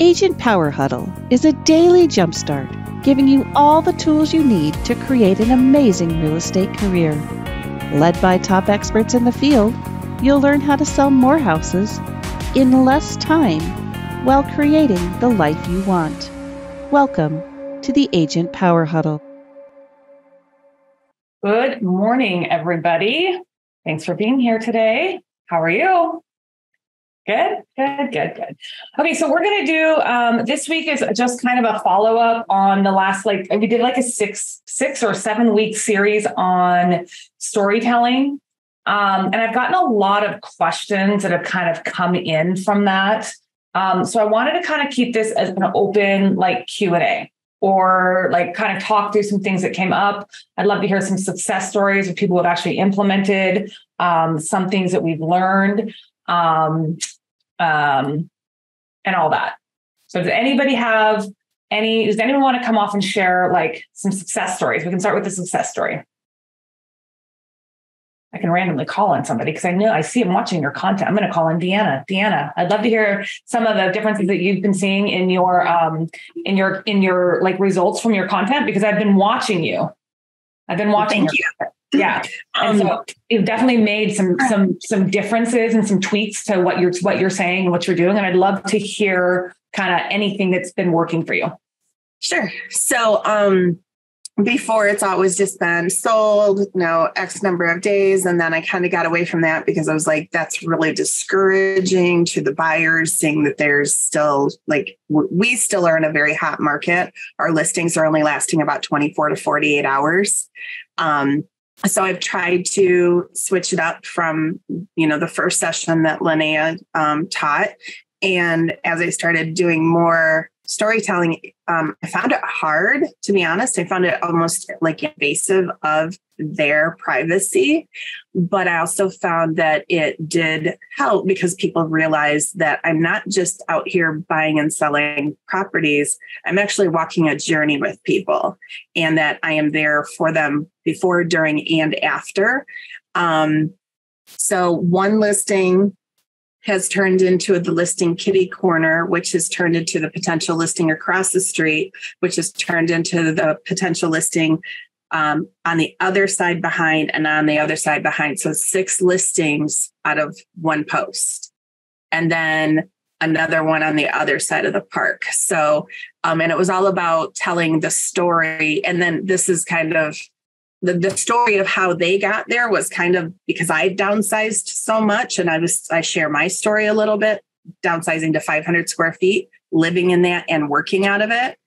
Agent Power Huddle is a daily jumpstart, giving you all the tools you need to create an amazing real estate career. Led by top experts in the field, you'll learn how to sell more houses in less time while creating the life you want. Welcome to the Agent Power Huddle. Good morning, everybody. Thanks for being here today. How are you? Good. Okay, so we're going to do, this week is just kind of a follow-up on the last, we did a six or seven week series on storytelling. And I've gotten a lot of questions that have kind of come in from that. So I wanted to kind of keep this as an open Q&A or kind of talk through some things that came up. I'd love to hear some success stories of people who have actually implemented, some things that we've learned. And all that. So does anyone want to come off and share some success stories? We can start with the success story. I can randomly call on somebody because I see them watching your content. I'm going to call on Deanna. Deanna, I'd love to hear some of the differences that you've been seeing in your, results from your content, because I've been watching you. Thank you. Yeah. And so you've definitely made some differences and some tweaks to what you're saying and what you're doing. And I'd love to hear kind of anything that's been working for you. Sure. So, before it's always just been sold, X number of days. And then I kind of got away from that because I was like, that's really discouraging to the buyers, seeing that there's still we still are in a very hot market. Our listings are only lasting about 24 to 48 hours. So I've tried to switch it up from, the first session that Lynea taught. And as I started doing more storytelling, I found it hard, to be honest. I found it almost invasive of their privacy. But I also found that it did help because people realized that I'm not just out here buying and selling properties. I'm actually walking a journey with people, and that I am there for them before, during, and after. So one listing has turned into the listing kitty corner, which has turned into the potential listing across the street, which has turned into the potential listing on the other side behind and on the other side behind. So 6 listings out of one post. And then another one on the other side of the park. So, and it was all about telling the story. And then this is kind of the story of how they got there was kind of because I downsized so much, and I share my story a little bit, downsizing to 500 square feet, living in that and working out of it.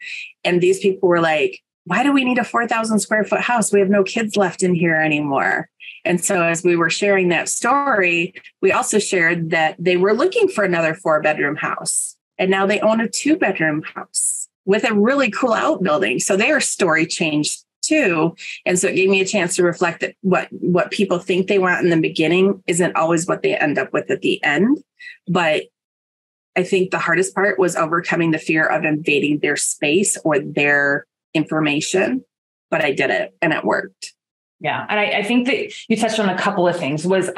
And these people were like, why do we need a 4,000 square foot house? We have no kids left in here anymore. And so as we were sharing that story, we also shared that they were looking for another 4-bedroom house. And now they own a 2-bedroom house with a really cool outbuilding. So their story changed too. And so it gave me a chance to reflect that what people think they want in the beginning isn't always what they end up with at the end. But I think the hardest part was overcoming the fear of invading their space or their information. But I did it, and it worked. Yeah. And I think that you touched on a couple of things was,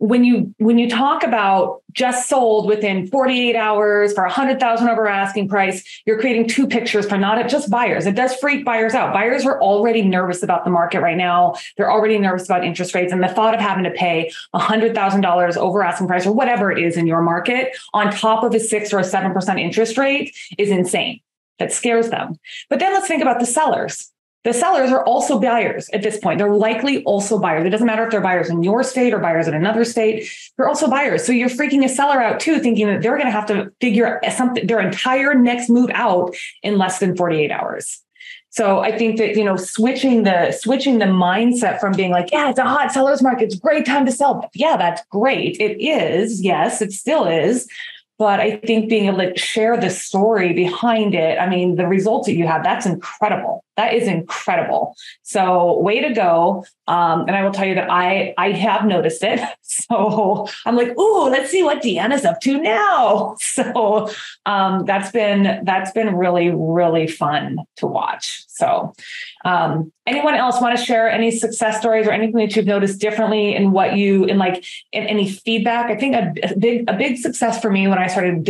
when you talk about just sold within 48 hours for $100,000 over asking price, you're creating two pictures for not just buyers. It does freak buyers out. Buyers are already nervous about the market right now. They're already nervous about interest rates. And the thought of having to pay $100,000 over asking price or whatever it is in your market on top of a 6% or 7% interest rate is insane. That scares them. But then let's think about the sellers. The sellers are also buyers at this point. They're likely also buyers. It doesn't matter if they're buyers in your state or buyers in another state. They're also buyers. So you're freaking a seller out too, thinking that they're going to have to figure something, their entire next move out in less than 48 hours. So I think that, switching the mindset from being it's a hot seller's market. It's a great time to sell. Yeah, that's great. It is. Yes, it still is. But I think being able to share the story behind it, the results that you have, that's incredible. That is incredible. So way to go. And I will tell you that I have noticed it. So I'm like, ooh, let's see what Deanna's up to now. So that's been really, really fun to watch. So anyone else want to share any success stories or anything that you've noticed differently in what you, in like in any feedback? I think a big success for me when I started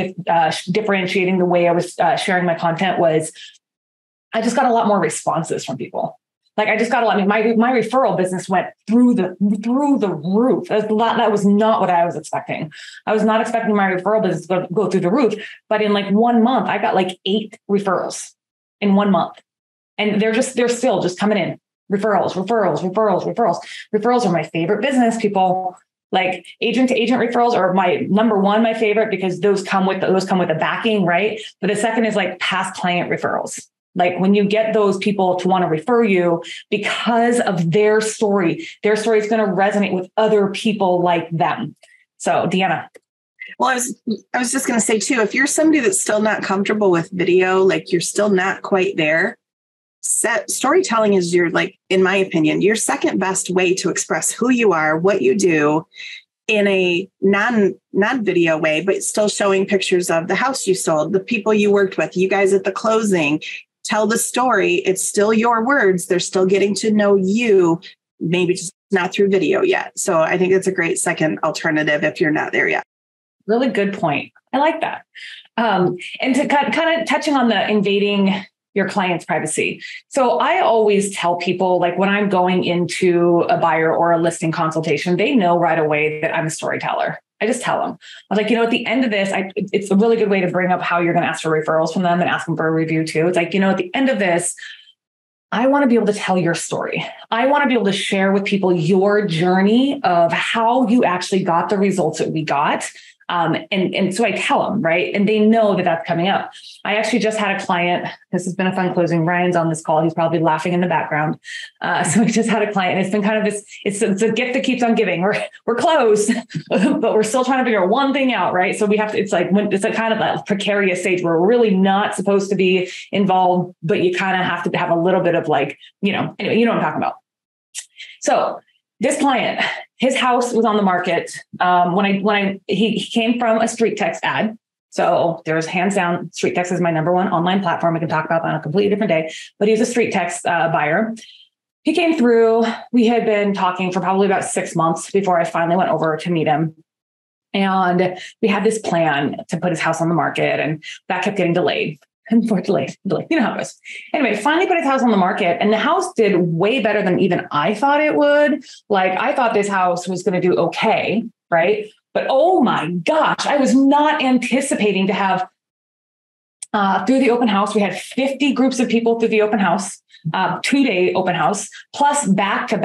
differentiating the way I was sharing my content was I just got a lot more responses from people. Like I just got a lot. I mean, my referral business went through the roof. That was not what I was expecting. I was not expecting my referral business to go through the roof. But in like 1 month, I got like 8 referrals in 1 month, and they're still just coming in. Referrals. Referrals are my favorite business, people. Like agent to agent referrals are my number one, my favorite, because those come with a backing, right? But the second is like past client referrals. Like when you get those people to want to refer you because of their story is going to resonate with other people like them. So Deanna. Well, I was just going to say too, if you're somebody that's still not comfortable with video, like you're still not quite there, storytelling is your, like, in my opinion, your second best way to express who you are, what you do in a non-video way, but still showing pictures of the house you sold, the people you worked with, you guys at the closing. Tell the story. It's still your words. They're still getting to know you, maybe just not through video yet. So I think it's a great second alternative if you're not there yet. Really good point. I like that. And to kind of touching on the invading your client's privacy. So I always tell people, like when I'm going into a buyer or a listing consultation, they know right away that I'm a storyteller. I just tell them. I was like, you know, at the end of this, it's a really good way to bring up how you're going to ask for referrals from them and ask them for a review too. It's like, you know, at the end of this, I want to be able to tell your story. I want to be able to share with people your journey of how you actually got the results that we got. And so I tell them, right? And they know that that's coming up. I actually just had a client. This has been a fun closing. Ryan's on this call. He's probably laughing in the background. So we just had a client, and it's been kind of this, it's a gift that keeps on giving. We're close, but we're still trying to figure one thing out, right? So we have to, it's like kind of that precarious stage where we're really not supposed to be involved, but you kind of have to have a little bit of like, you know, anyway, you know what I'm talking about. So this client, his house was on the market when he came from a StreetText ad. So there's hands down, StreetText is my number one online platform. We can talk about that on a completely different day, but he was a StreetText buyer. He came through. We had been talking for probably about 6 months before I finally went over to meet him. And we had this plan to put his house on the market, and that kept getting delayed. And for delayed, you know how it goes. Anyway, finally put his house on the market, and the house did way better than even I thought it would. Like I thought this house was going to do okay, right? But oh my gosh, I was not anticipating to have through the open house. We had 50 groups of people through the open house, 2-day open house, plus back to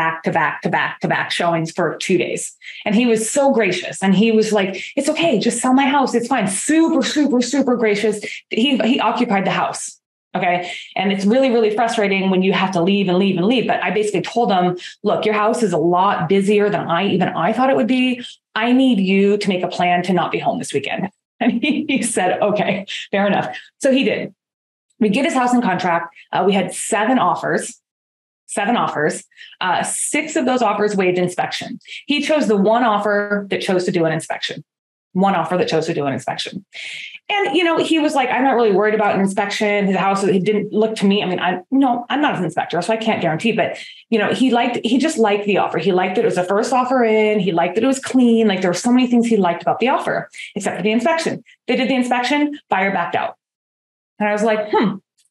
back showings for 2 days. And he was so gracious. And he was like, it's okay, just sell my house. It's fine. Super, super, super gracious. He occupied the house. Okay. And it's really, really frustrating when you have to leave. But I basically told them, look, your house is a lot busier than I thought it would be. I need you to make a plan to not be home this weekend. And he said, okay, fair enough. So he did. We get his house in contract. We had 7 offers. 6 of those offers waived inspection. He chose the one offer that chose to do an inspection. And, you know, he was like, I'm not really worried about an inspection. His house, he didn't look to me. I mean, I'm not an inspector, so I can't guarantee, but you know, he just liked the offer. He liked that it was the first offer in. He liked that it was clean. Like there were so many things he liked about the offer, except for the inspection. They did the inspection, buyer backed out. And I was like,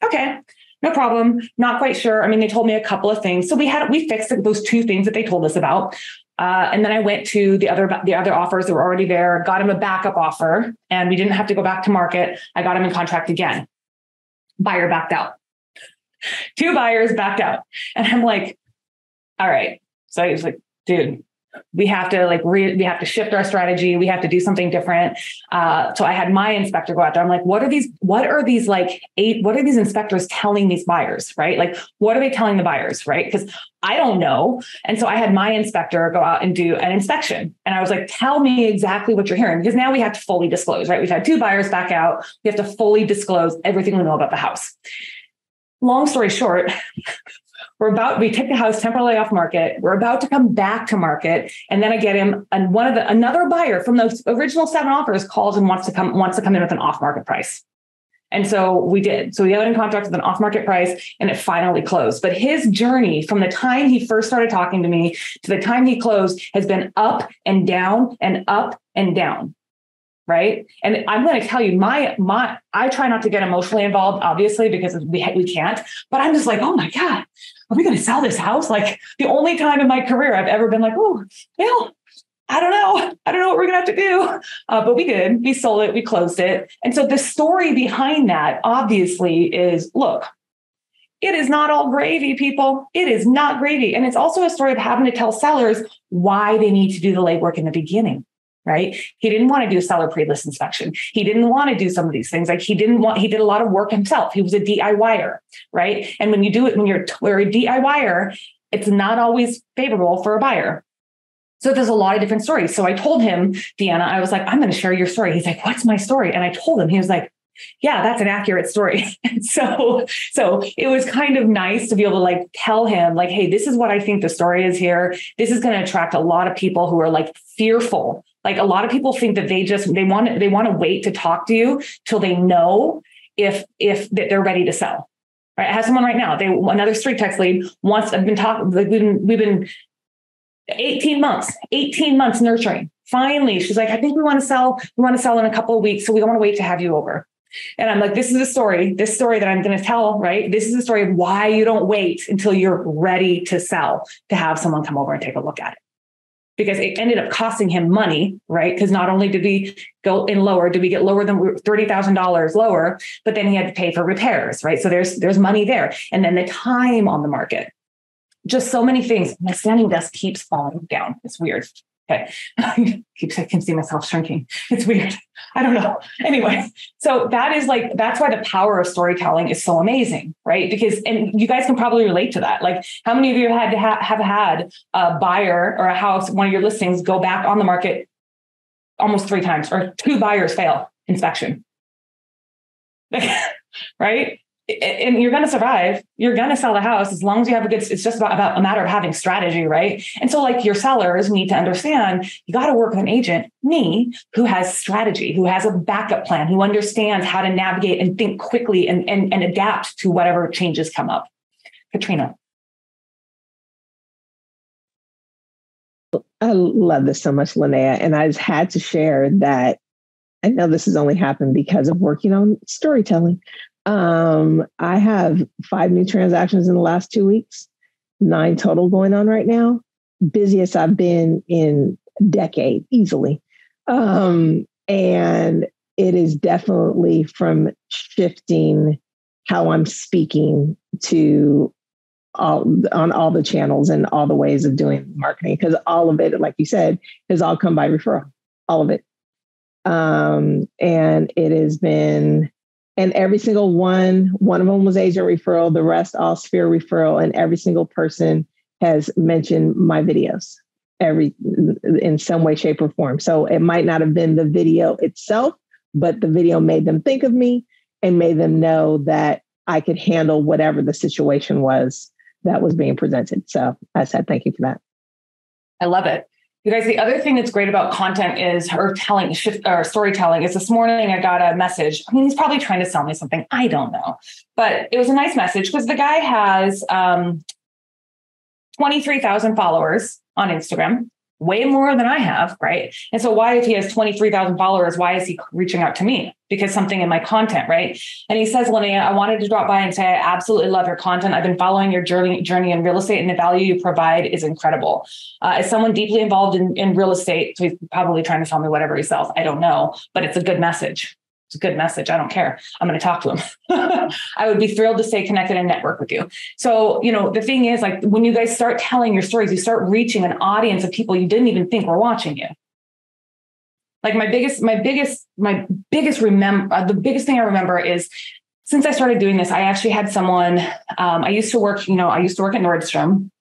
okay, no problem. Not quite sure. I mean, they told me a couple of things. So we fixed those 2 things that they told us about. And then I went to the other offers that were already there, got him a backup offer, and we didn't have to go back to market. I got him in contract again. Buyer backed out. 2 buyers backed out. And I'm like, all right. So I was like, dude, we have to shift our strategy. We have to do something different. So I had my inspector go out there. I'm like, what are these inspectors telling these buyers, right? Like, what are they telling the buyers, right? Because I don't know. And so I had my inspector go out and do an inspection. And I was like, tell me exactly what you're hearing, because now we have to fully disclose, right? We've had 2 buyers back out. We have to fully disclose everything we know about the house. long story short, we took the house temporarily off market. We're about to come back to market. And then I get him, and another buyer from those original 7 offers calls and wants to come in with an off-market price. And so we did. So we have it in contract with an off-market price, and it finally closed. But his journey from the time he first started talking to me to the time he closed has been up and down and up and down. Right. And I'm going to tell you, I try not to get emotionally involved, obviously, because we can't, but I'm just like, oh my God, are we going to sell this house? Like the only time in my career I've ever been like, oh, well, I don't know what we're going to have to do. But we did, we sold it, we closed it. And so the story behind that obviously is, look, it is not all gravy, people. It is not gravy. And it's also a story of having to tell sellers why they need to do the legwork in the beginning. Right? He didn't want to do seller pre-list inspection. He didn't want to do some of these things. Like he did a lot of work himself. He was a DIYer, right? And when you do it, when you're a DIYer, it's not always favorable for a buyer. So there's a lot of different stories. So I told him, Deanna, I was like, I'm going to share your story. He's like, what's my story? And I told him, he was like, yeah, that's an accurate story. So it was kind of nice to be able to like tell him like, hey, this is what I think the story is here. This is going to attract a lot of people who are like fearful. Like a lot of people think that they want to wait to talk to you till they know if that they're ready to sell. Right? I have someone right now. Another StreetText lead wants. I've been talking. Like we've been 18 months nurturing. Finally, she's like, I think we want to sell. We want to sell in a couple of weeks, so we don't want to wait to have you over. And I'm like, this is a story. This story that I'm going to tell. Right? This is the story of why you don't wait until you're ready to sell to have someone come over and take a look at it. Because it ended up costing him money, right? Because not only did we go in lower, did we get lower than $30,000 lower, but then he had to pay for repairs, right? So there's money there. And then the time on the market, just so many things. My standing desk keeps falling down. It's weird. Okay. I can see myself shrinking. It's weird. I don't know. Anyway, so that's why the power of storytelling is so amazing, right? Because, and you guys can probably relate to that. Like how many of you have had a buyer or a house, one of your listings go back on the market almost 3 times or 2 buyers fail inspection, right? And you're going to survive. You're going to sell the house as long as you have a good, it's just about a matter of having strategy, right? And so like your sellers need to understand, you got to work with an agent, me, who has strategy, who has a backup plan, who understands how to navigate and think quickly and adapt to whatever changes come up. Katrina. I love this so much, Lynea. And I just had to share that I know this has only happened because of working on storytelling. I have 5 new transactions in the last 2 weeks, 9 total going on right now. Busiest I've been in a decade easily. And it is definitely from shifting how I'm speaking to on all the channels and all the ways of doing marketing. Cause all of it, like you said, has all come by referral, all of it. And it has been, and every single one of them was agent referral, the rest all sphere referral. And every single person has mentioned my videos in some way, shape or form. So it might not have been the video itself, but the video made them think of me and made them know that I could handle whatever the situation was that was being presented. So I said, thank you for that. I love it. You guys, the other thing that's great about content is storytelling. Is this morning I got a message. I mean, he's probably trying to sell me something. I don't know. But it was a nice message because the guy has 23,000 followers on Instagram, way more than I have, right? And so why, if he has 23,000 followers, why is he reaching out to me? Because something in my content, right? And he says, Lynea, I wanted to drop by and say, I absolutely love your content. I've been following your journey in real estate, and the value you provide is incredible. As someone deeply involved in real estate, so he's probably trying to sell me whatever he sells. I don't know, but it's a good message. It's a good message. I don't care. I'm going to talk to him. I would be thrilled to stay connected and network with you. So, you know, the thing is, like, when you guys start telling your stories, you start reaching an audience of people you didn't even think were watching you. Like the biggest thing I remember is since I started doing this, I actually had someone, I used to work at Nordstrom,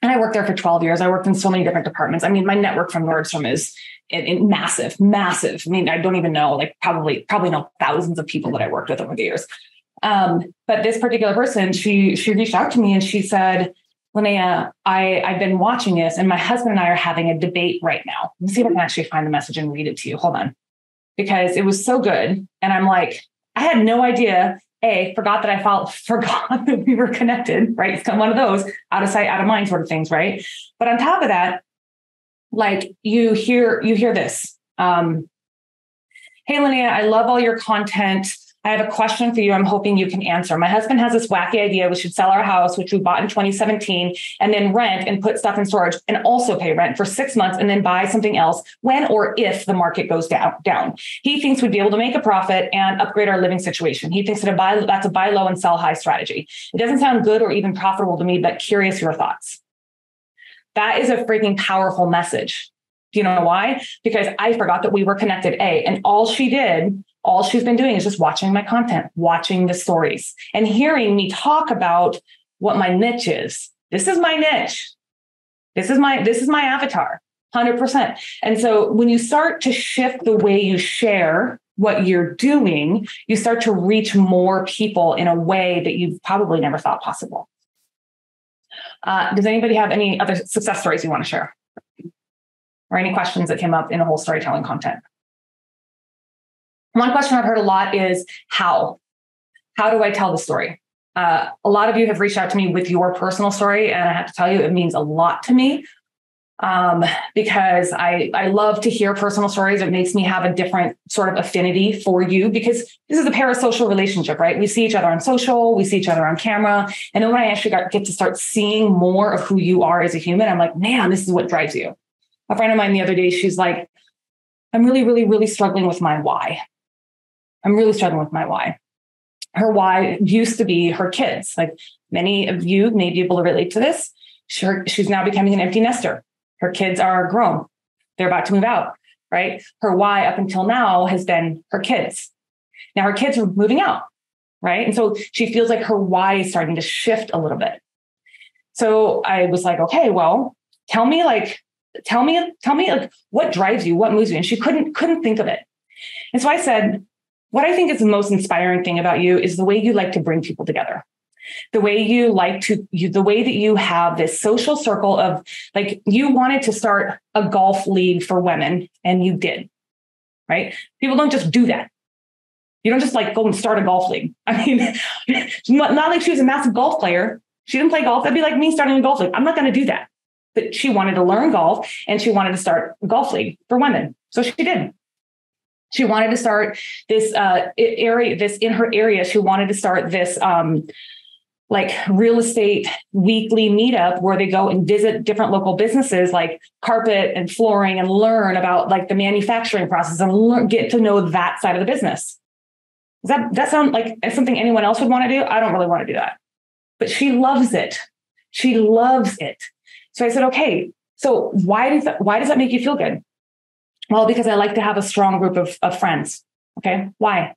and I worked there for 12 years. I worked in so many different departments. I mean, my network from Nordstrom is massive. I mean, I don't even know, like probably know thousands of people that I worked with over the years. But this particular person, she reached out to me and she said, Lynea, I've been watching this and my husband and I are having a debate right now. Let's see if I can actually find the message and read it to you. Hold on. Because it was so good. And I'm like, I had no idea. Forgot that we were connected, right? It's kind of one of those out of sight, out of mind sort of things, right? But on top of that, like you hear this. Hey, Lynea, I love all your content. I have a question for you. I'm hoping you can answer. My husband has this wacky idea. We should sell our house, which we bought in 2017, and then rent and put stuff in storage and also pay rent for 6 months and then buy something else when or if the market goes down. He thinks we'd be able to make a profit and upgrade our living situation. He thinks that's a buy low and sell high strategy. It doesn't sound good or even profitable to me, but curious your thoughts. That is a freaking powerful message. Do you know why? Because I forgot that we were connected, A, and all she's been doing is just watching my content, watching the stories and hearing me talk about what my niche is. This is my niche. This is my avatar, 100%. And so when you start to shift the way you share what you're doing, you start to reach more people in a way that you've probably never thought possible. Does anybody have any other success stories you want to share? Or any questions that came up in the whole storytelling content? One question I've heard a lot is how? How do I tell the story? A lot of you have reached out to me with your personal story, and I have to tell you, it means a lot to me because I love to hear personal stories. It makes me have a different sort of affinity for you because this is a parasocial relationship, right? We see each other on social, we see each other on camera. And then when I actually get to start seeing more of who you are as a human, I'm like, man, this is what drives you. A friend of mine the other day, she's like, I'm really, really, really struggling with my why. I'm really struggling with my why. Her why used to be her kids. Like many of you may be able to relate to this. She's now becoming an empty nester. Her kids are grown. They're about to move out, right? Her why up until now has been her kids. Now her kids are moving out, right? And so she feels like her why is starting to shift a little bit. So I was like, okay, well, tell me like what drives you, what moves you? And she couldn't think of it. And so I said, what I think is the most inspiring thing about you is the way you like to bring people together. The way that you have this social circle of like, you wanted to start a golf league for women and you did, right? People don't just do that. You don't just like go and start a golf league. I mean, not like she was a massive golf player. She didn't play golf. That'd be like me starting a golf league. I'm not going to do that. But she wanted to learn golf and she wanted to start a golf league for women. So she did. She wanted to start this like real estate weekly meetup where they go and visit different local businesses like carpet and flooring and learn about like the manufacturing process and get to know that side of the business. Does that sound like something anyone else would want to do? I don't really want to do that. But she loves it. She loves it. So I said, okay, so why does that make you feel good? Well, because I like to have a strong group of friends. Okay, why?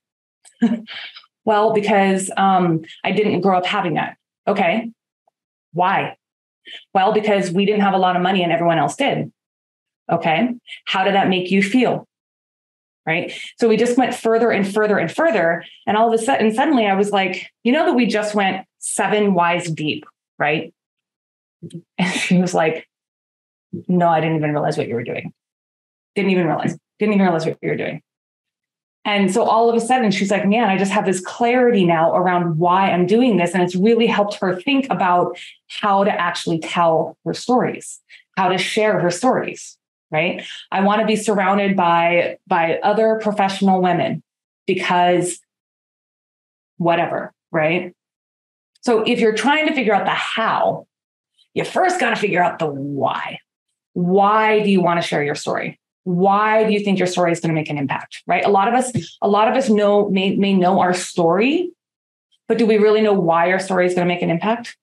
Well, because I didn't grow up having that. Okay, why? Well, because we didn't have a lot of money and everyone else did. Okay, how did that make you feel? Right? So we just went further and further and further. And all of a sudden, suddenly I was like, you know that we just went 7 whys deep, right? And she was like, no, I didn't even realize what you were doing. Didn't even realize what you were doing. And so all of a sudden she's like, man, I just have this clarity now around why I'm doing this. And it's really helped her think about how to actually tell her stories, how to share her stories, right? I want to be surrounded by other professional women because whatever, right? So if you're trying to figure out the how, you first got to figure out the why. Why do you want to share your story? Why do you think your story is going to make an impact, right? A lot of us may know our story, but do we really know why our story is going to make an impact?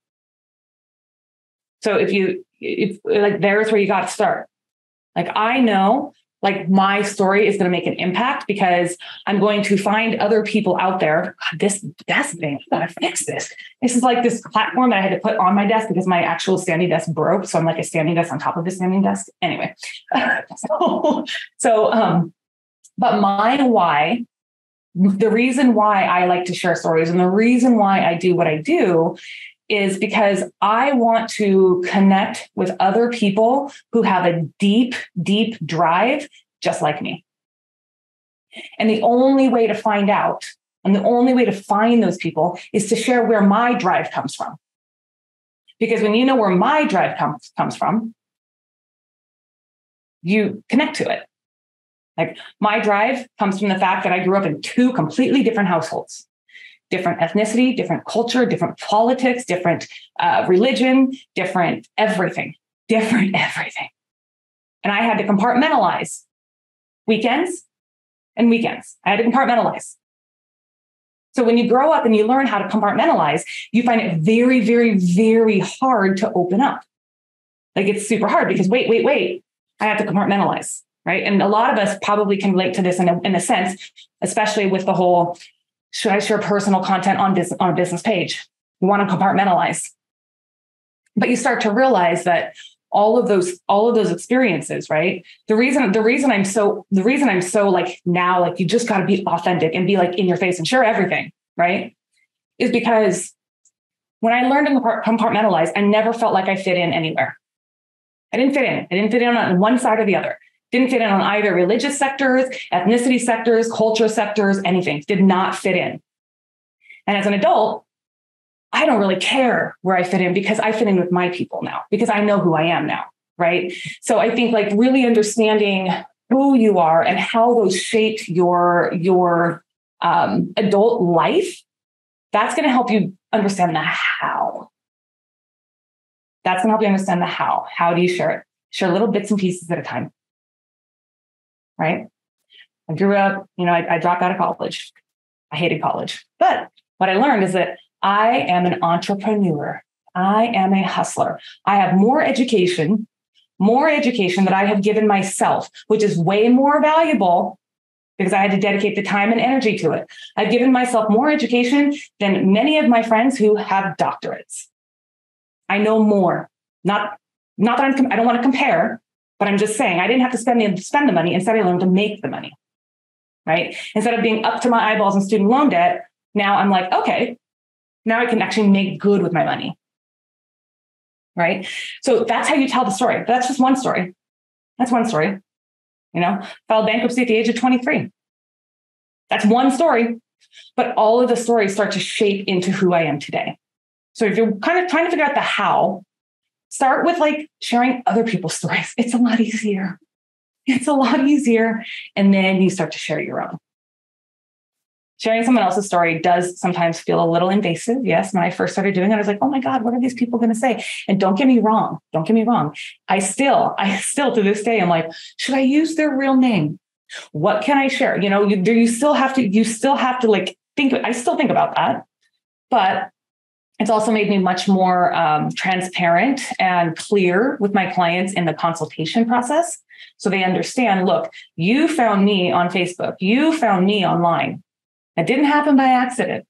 So if like, there's where you got to start. Like, I know like my story is going to make an impact because I'm going to find other people out there. God, desk thing, I gotta fix this. This is like this platform that I had to put on my desk because my actual standing desk broke. So I'm like a standing desk on top of a standing desk. Anyway, but my why the reason why I like to share stories and the reason why I do what I do is because I want to connect with other people who have a deep, deep drive just like me. And the only way to find out and the only way to find those people is to share where my drive comes from. Because when you know where my drive comes from, you connect to it. Like my drive comes from the fact that I grew up in two completely different households, different ethnicity, different culture, different politics, different religion, different everything. And I had to compartmentalize weekends. I had to compartmentalize. So when you grow up and you learn how to compartmentalize, you find it very, very, very hard to open up. Like it's super hard because wait, I have to compartmentalize. Right. And a lot of us probably can relate to this in a sense, especially with the whole, should I share personal content on a business page? You want to compartmentalize. But you start to realize that all of those experiences, right? The reason I'm so like now, like you just got to be authentic and be like in your face and share everything, right? Is because when I learned to compartmentalize, I never felt like I fit in anywhere. I didn't fit in on one side or the other. Didn't fit in on either religious sectors, ethnicity sectors, culture sectors, anything. Did not fit in. And as an adult, I don't really care where I fit in because I fit in with my people now because I know who I am now, right? So I think like really understanding who you are and how those shape your adult life, that's going to help you understand the how. That's going to help you understand the how. How do you share it? Share little bits and pieces at a time. Right? I grew up, I dropped out of college. I hated college. But what I learned is that I am an entrepreneur. I am a hustler. I have more education that I have given myself, which is way more valuable because I had to dedicate the time and energy to it. I've given myself more education than many of my friends who have doctorates. I know more. Not that I don't want to compare. But I'm just saying, I didn't have to spend the money. Instead, I learned to make the money, right? Instead of being up to my eyeballs in student loan debt, now I'm like, okay, now I can actually make good with my money, right? So that's how you tell the story. That's just one story. Filed bankruptcy at the age of 23. That's one story. But all of the stories start to shape into who I am today. So if you're kind of trying to figure out the how, start with like sharing other people's stories. It's a lot easier. And then you start to share your own. Sharing someone else's story does sometimes feel a little invasive. Yes. When I first started doing it, I was like, oh my God, what are these people going to say? And don't get me wrong. I still to this day, I'm like, should I use their real name? What can I share? You still have to like think. I still think about that, but it's also made me much more transparent and clear with my clients in the consultation process. So they understand, look, you found me on Facebook. You found me online. That didn't happen by accident.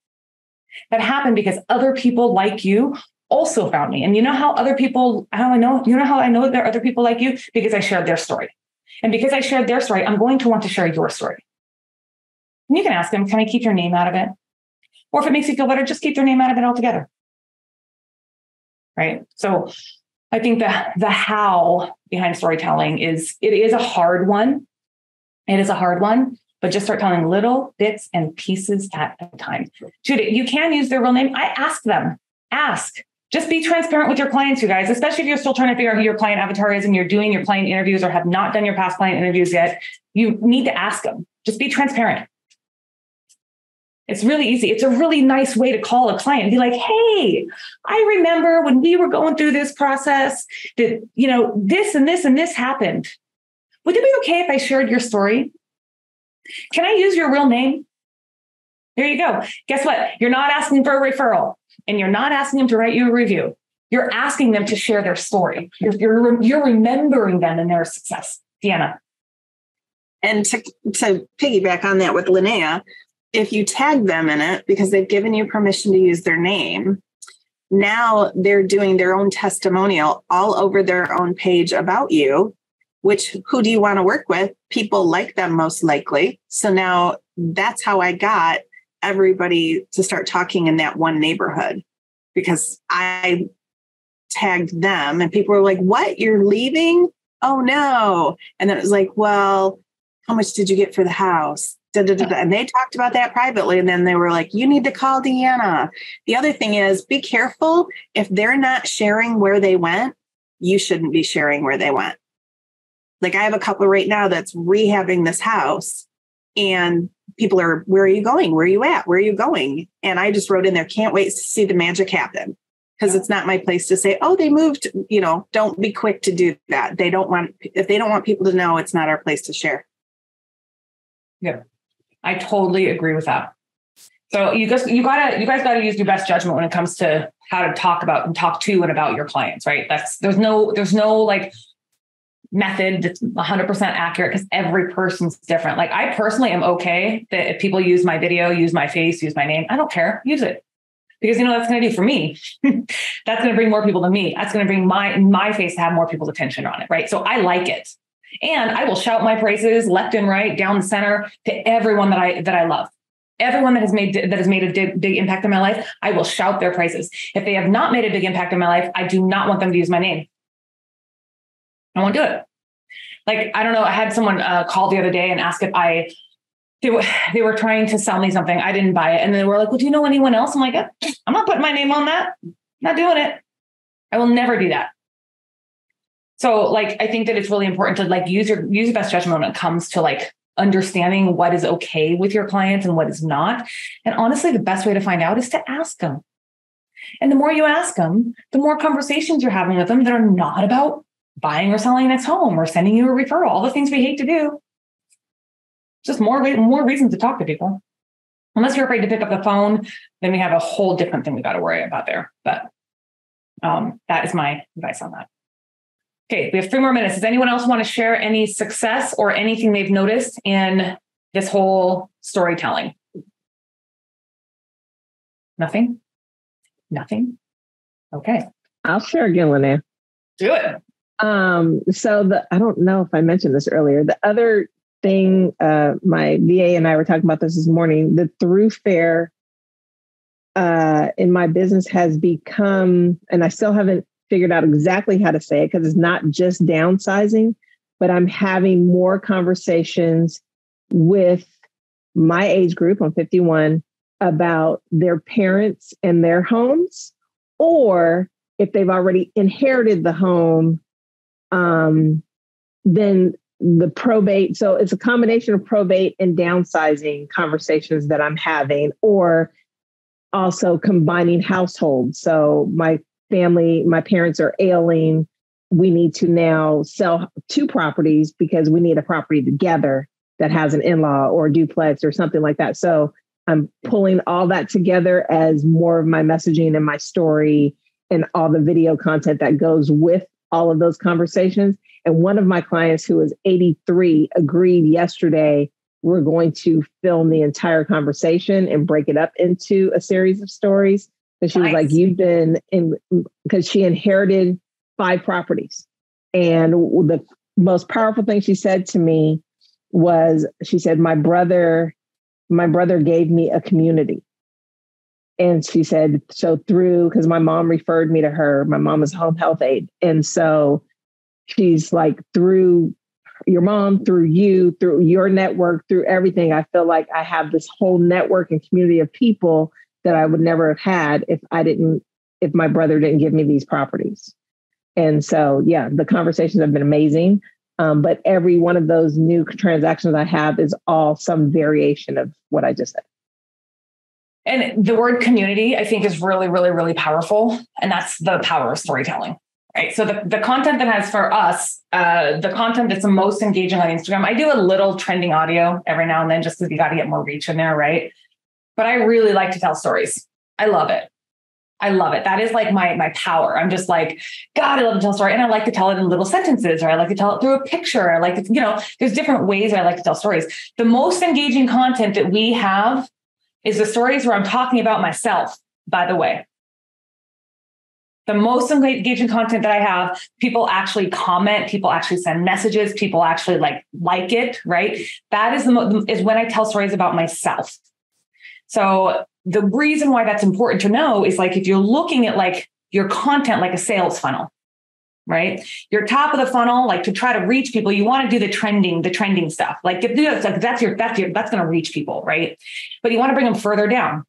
That happened because other people like you also found me. And how I know there are other people like you? Because I shared their story. And because I shared their story, I'm going to want to share your story. And you can ask them, can I keep your name out of it? Or if it makes you feel better, just keep their name out of it altogether. Right. So I think that the how behind storytelling is a hard one, but just start telling little bits and pieces at a time. Judy, you can use their real name. I ask them. Ask. Just be transparent with your clients, you guys, especially if you're still trying to figure out who your client avatar is and you're doing your client interviews or have not done your past client interviews yet. You need to ask them. Just be transparent. It's really easy. It's a really nice way to call a client and be like, hey, I remember when we were going through this process that, this and this and this happened. Would it be okay if I shared your story? Can I use your real name? There you go. Guess what? You're not asking for a referral and you're not asking them to write you a review. You're asking them to share their story. You're remembering them and their success. Deanna. And to piggyback on that with Lynea, if you tag them in it because they've given you permission to use their name, now they're doing their own testimonial all over their own page about you. which who do you want to work with? People like them most likely. So now that's how I got everybody to start talking in that one neighborhood, because I tagged them and people were like, what, you're leaving? Oh no. And then it was like, well, how much did you get for the house? Da, da, da, da. And they talked about that privately. And then they were like, you need to call Deanna. The other thing is, be careful. If they're not sharing where they went, you shouldn't be sharing where they went. Like, I have a couple right now that's rehabbing this house, and people are, where are you going? Where are you at? Where are you going? And I just wrote in there, can't wait to see the magic happen. Because it's not my place to say, oh, they moved, you know, don't be quick to do that. They don't want, if they don't want people to know, it's not our place to share. Yeah, I totally agree with that. So you guys gotta use your best judgment when it comes to how to talk about and talk to and about your clients, right? There's no like method that's 100% accurate, because every person's different. Like, I personally am okay that if people use my video, use my face, use my name, I don't care, use it. Because, you know, that's going to do for me. That's going to bring more people to me. That's going to bring my face to have more people's attention on it, right? So I like it. And I will shout my praises left and right, down the center, to everyone that I love. Everyone that has made a big impact in my life, I will shout their praises. If they have not made a big impact in my life, I do not want them to use my name. I won't do it. Like, I don't know. I had someone call the other day and ask if they were trying to sell me something. I didn't buy it. And they were like, well, do you know anyone else? I'm like, I'm not putting my name on that. I'm not doing it. I will never do that. So like, I think that it's really important to like use your best judgment when it comes to like understanding what is okay with your clients and what is not. And honestly, the best way to find out is to ask them. And the more you ask them, the more conversations you're having with them that are not about buying or selling next home or sending you a referral, all the things we hate to do. Just more reasons to talk to people. Unless you're afraid to pick up the phone, then we have a whole different thing we got to worry about there. But that is my advice on that. Okay, we have 3 more minutes. Does anyone else want to share any success or anything they've noticed in this whole storytelling? Nothing? Nothing? Okay. I'll share again, Lynea. Do it. So I don't know if I mentioned this earlier. The other thing, my VA and I were talking about this morning, the thoroughfare in my business has become, and I still haven't figured out exactly how to say it because it's not just downsizing, but I'm having more conversations with my age group, I'm 51, about their parents and their homes, or if they've already inherited the home, then the probate. So it's a combination of probate and downsizing conversations that I'm having, or also combining households. So my family, my parents are ailing. We need to now sell 2 properties because we need a property together that has an in-law or a duplex or something like that. So I'm pulling all that together as more of my messaging and my story and all the video content that goes with all of those conversations. And one of my clients, who is 83, agreed yesterday, we're going to film the entire conversation and break it up into a series of stories. And she was like, you've been in, because she inherited 5 properties. And the most powerful thing she said to me was, she said, my brother gave me a community. And she said, so through, because my mom referred me to her, my mom is home health aide. And so she's like, through your mom, through your network, through everything, I feel like I have this whole network and community of people that I would never have had if my brother didn't give me these properties. And so, yeah, the conversations have been amazing. But every one of those new transactions I have is all some variation of what I just said. And the word community, I think, is really, really, really powerful. And that's the power of storytelling, right? So the content that has for us, the content that's the most engaging on Instagram, I do a little trending audio every now and then just because you got to get more reach in there, right? But I really like to tell stories. I love it. I love it. That is like my power. I'm just like, God, I love to tell a story. And I like to tell it in little sentences, or I like to tell it through a picture. I like to, you know, there's different ways I like to tell stories. The most engaging content that we have is the stories where I'm talking about myself, by the way. the most engaging content that I have, people actually comment, people actually send messages, people actually like it, right? That is is when I tell stories about myself. So the reason why that's important to know is if you're looking at your content, like a sales funnel, right? Your top of the funnel, to try to reach people, you want to do the trending stuff. That's going to reach people, right? But you want to bring them further down,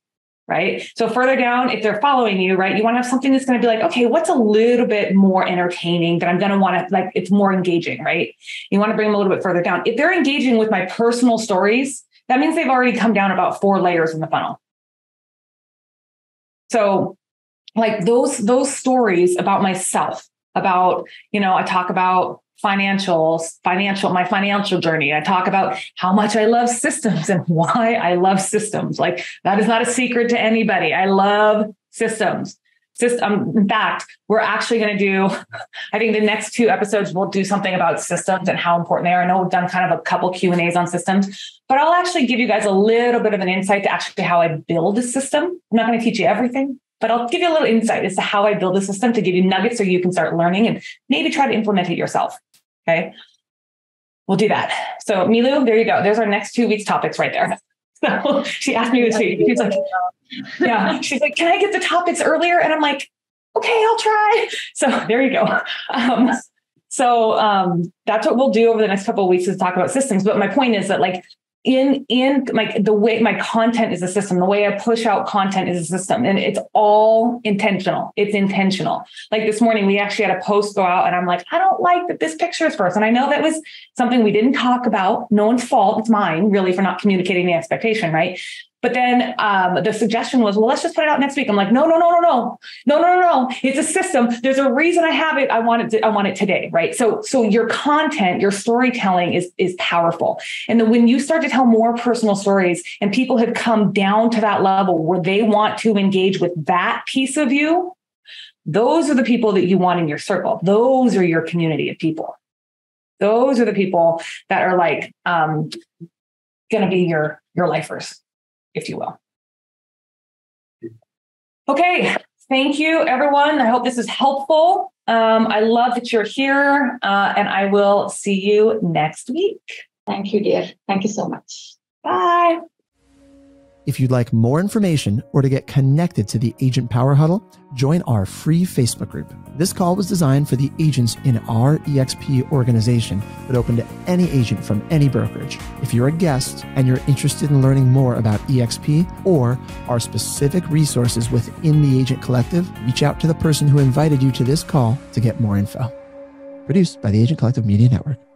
right? So further down, if they're following you, right, you want to have something that's going to be okay, what's a little bit more entertaining that I'm going to want to, it's more engaging, right? You want to bring them a little bit further down. If they're engaging with my personal stories, that means they've already come down about 4 layers in the funnel. So those stories about myself, about, I talk about my financial journey. I talk about how much I love systems and why I love systems. That is not a secret to anybody. I love systems. In fact, we're actually going to do, I think the next 2 episodes, we'll do something about systems and how important they are. I know we've done kind of a couple Q&As on systems, but I'll actually give you guys a little bit of an insight to actually how I build a system. I'm not going to teach you everything, but I'll give you a little insight as to how I build a system to give you nuggets so you can start learning and maybe try to implement it yourself. Okay. We'll do that. So Milu, there you go. There's our next 2 weeks topics right there. So she asked me this week. She's yeah. She's like, can I get the topics earlier? And I'm like, okay, I'll try. So there you go. That's what we'll do over the next couple of weeks is talk about systems. But my point is that the way my content is a system, the way I push out content is a system, and it's all intentional. It's intentional. This morning, we actually had a post go out, and I'm like, I don't like that this picture is first. And I know that was something we didn't talk about. No one's fault. It's mine, really, for not communicating the expectation, right? But then the suggestion was, well, let's just put it out next week. I'm like, no. It's a system. There's a reason I have it. I want it today, right? So your content, your storytelling is powerful. And then when you start to tell more personal stories and people have come down to that level where they want to engage with that piece of you, those are the people that you want in your circle. Those are your community of people. Those are the people that are going to be your lifers, if you will. Okay. Thank you, everyone. I hope this is helpful. I love that you're here, and I will see you next week. Thank you, dear. Thank you so much. Bye. If you'd like more information or to get connected to the Agent Power Huddle, join our free Facebook group. This call was designed for the agents in our EXP organization, but open to any agent from any brokerage. If you're a guest and you're interested in learning more about EXP or our specific resources within the Agent Collective, reach out to the person who invited you to this call to get more info. Produced by the Agent Collective Media Network.